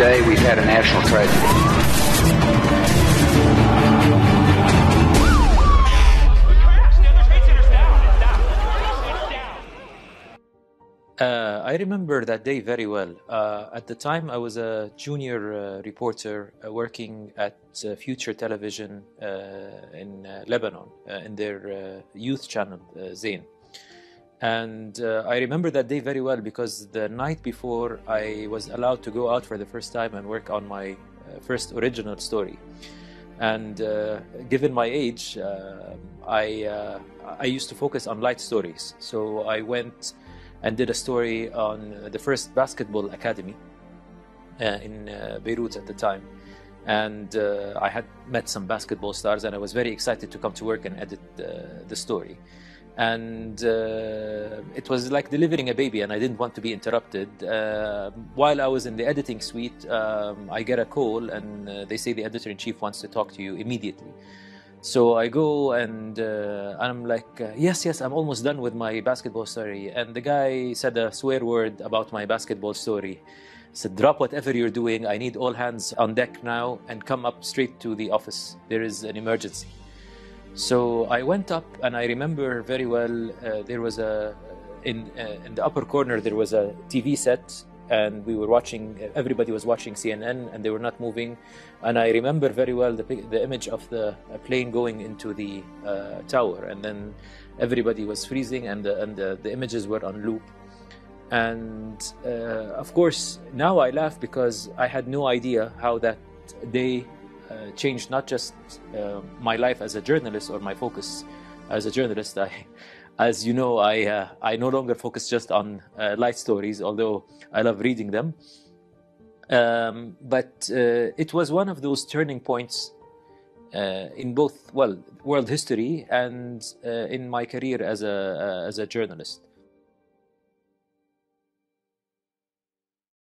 Today we've had a national tragedy. I remember that day very well. At the time I was a junior reporter working at Future Television in Lebanon, in their youth channel, Zain. And I remember that day very well because the night before I was allowed to go out for the first time and work on my first original story. And given my age, I used to focus on light stories. So I went and did a story on the first basketball academy in Beirut at the time. And I had met some basketball stars and I was very excited to come to work and edit the story. And it was like delivering a baby, and I didn't want to be interrupted. While I was in the editing suite, I get a call and they say the editor-in-chief wants to talk to you immediately. So I go and I'm like, yes, I'm almost done with my basketball story. And the guy said a swear word about my basketball story. He said, drop whatever you're doing. I need all hands on deck now and come up straight to the office. There is an emergency. So I went up, and I remember very well, there was in the upper corner, there was a TV set, and we were watching, everybody was watching CNN, and they were not moving. And I remember very well the image of the plane going into the tower, and then everybody was freezing, and the images were on loop. And of course, now I laugh because I had no idea how that day changed not just my life as a journalist or my focus as a journalist. As you know, I no longer focus just on light stories, although I love reading them. But it was one of those turning points in both world history and in my career as a journalist.